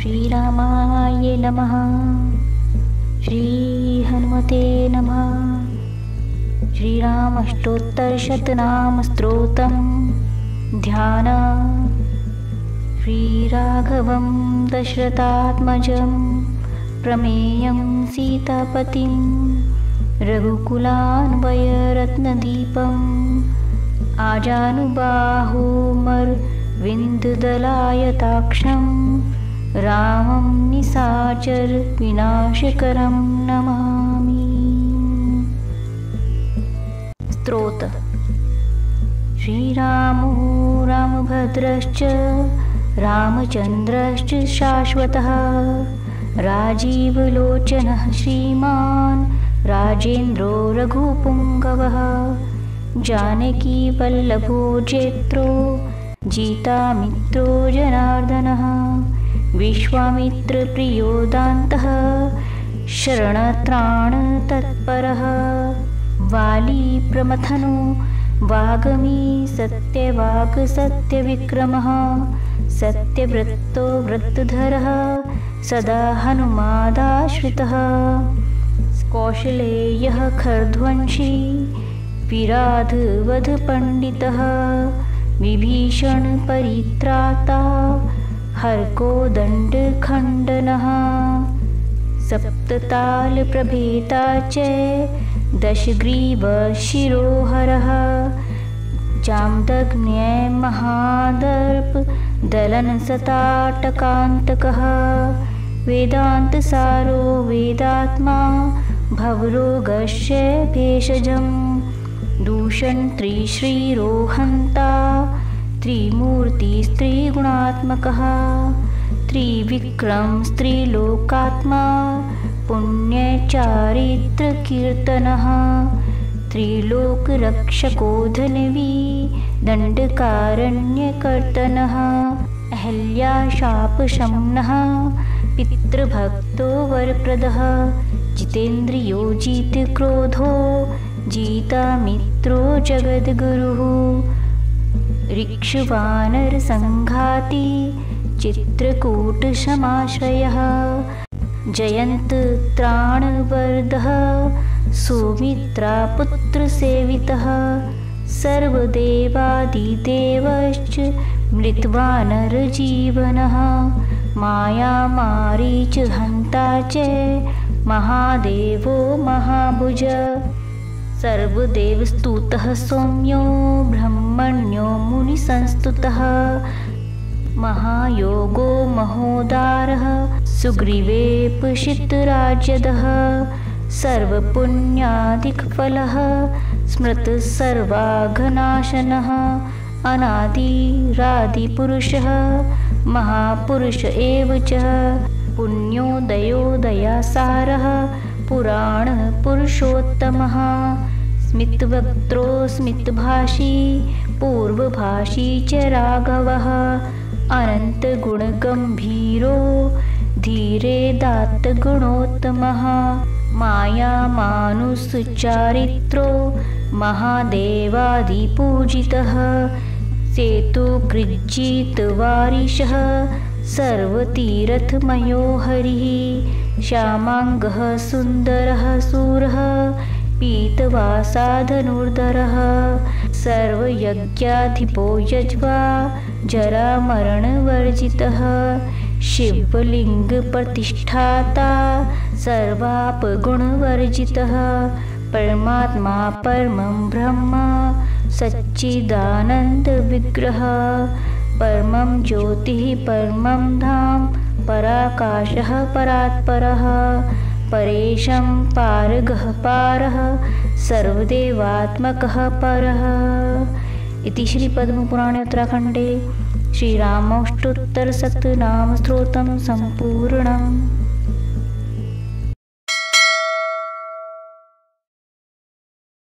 श्रीरामाय नमः। श्री हनुमते नमः। श्रीराम अष्टोत्तरशतनाम स्तोत्रम ध्यान। श्रीराघवं दशरथात्मजं प्रमेयं सीतापतिं रघुकुलान्वयरत्नदीपं आजानुबाहुमरविन्ददलायताक्षं रामं निसाचर विनाशकरं नमामि। स्त्रोत: श्रीरामो रामभद्रश्च रामचन्द्रश्च शाश्वतः राजीवलोचनः श्रीमान् राजेन्द्रो रघुपुङ्गवः जानकीवल्लभो जेत्रो जीतामित्रो जनार्दनः विश्वामित्रप्रियो दान्तः शरणत्राणतत्परः वाली प्रमथनो वाग्मी सत्यवाक्सत्यविक्रमः सत्यव्रतो व्रतधरः सदा हनुमादाश्रितः कौशलेयः खरध्वंशी विराधवधपण्डितः विभीषणपरित्राता हर्को दण्डखण्डनः सप्ततालप्रभेता च दशग्रीवशिरोहरः जामदग्न्यै महादर्पदलनसताटकान्तकः वेदान्तसारो वेदात्मा भवरोगस्य भेषजं दूषणत्रिश्रीरोहन्ता त्रिमूर्तिस्त्रिगुणात्मकः त्रिविक्रम स्त्रीलोकात्मा पुण्यचारित्रकीर्तनः त्रिलोकरक्षको धन्वी दण्डकारण्यकर्तनः अहल्याशापशम्नः पितृभक्तो वरप्रदः जितेन्द्रियो जितक्रोधो जीतामित्रो जगद्गुरुः ऋक्ष्वानरसंघाती चित्रकूटसमाश्रयः जयन्तत्राणवरदः सुमित्रापुत्रसेवितः सर्वदेवादिदेवश्च मृत्वानरजीवनः मायामारीचहन्ता च महादेवो महाभुज सर्वदेवस्तुतः सौम्यो ब्रह्मण्यो मुनिसंस्तुतः महायोगो महोदारः सुग्रीवेऽपीशितराज्यदः सर्वपुण्यादिफलः स्मृतसर्वाघनाशनः अनादिरादिपुरुषः महापुरुष एव च पुण्योदयो दयासारः पुराणपुरुषोत्तमः स्मितवक्त्रो स्मितभाषी पूर्वभाषी च राघवः अनन्तगुणगम्भीरो धीरे दातगुणोत्तमः मायामानुसचारित्रो महादेवादिपूजितः सेतुकृज्जितवारिशः सर्वतीर्थमयो हरिः श्यामाङ्गः सुन्दरः सूरः पीतवासा धनुर्धरः सर्वयज्ञाधिपो यज्वा जरामरणवर्जितः शिवलिङ्गप्रतिष्ठाता सर्वापगुणवर्जितः परमात्मा परमं ब्रह्म सच्चिदानन्दविग्रह परमं ज्योतिः परमं धाम पराकाशः परात्परः परेशं पारगः पारः सर्वदेवात्मकः परः। इति श्रीपद्मपुराणे उत्तराखण्डे श्रीरामाष्टोत्तरशतनामस्तोत्रं सम्पूर्णम्।